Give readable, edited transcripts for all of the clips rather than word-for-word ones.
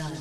blood.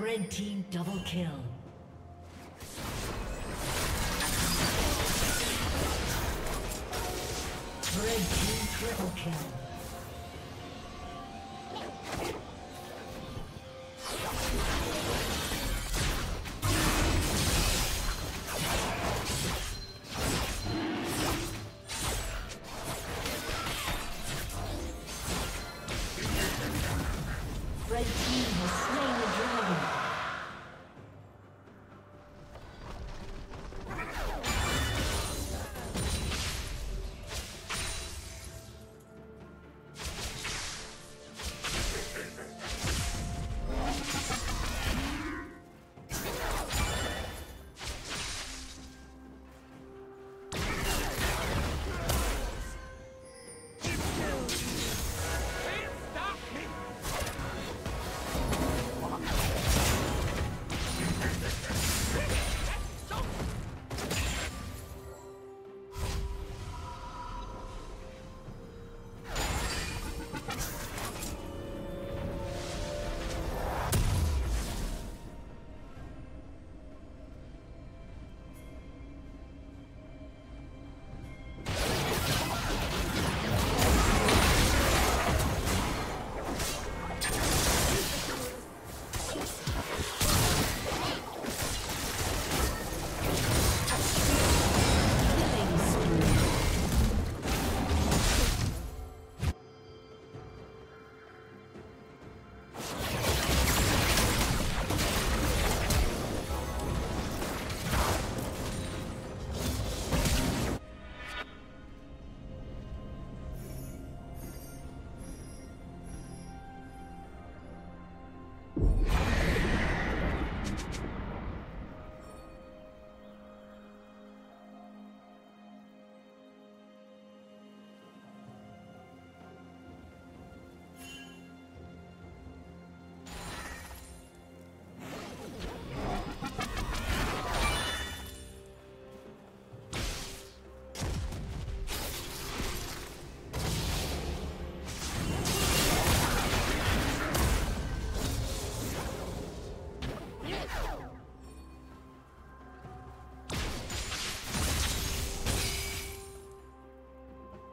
Red team double kill. Red team triple kill.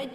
Red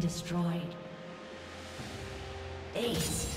Destroyed. Ace.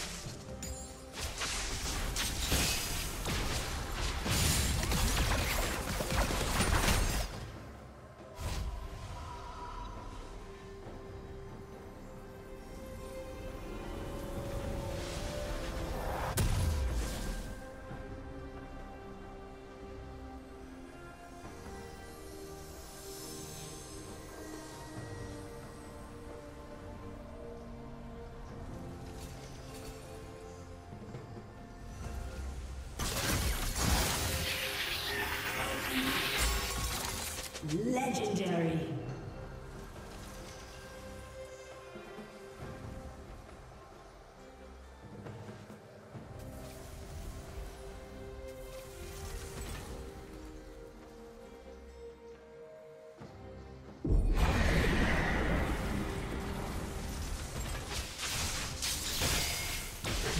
Legendary.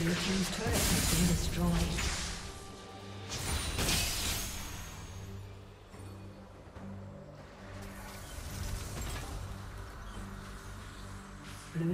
Your team's turret has been destroyed. Blue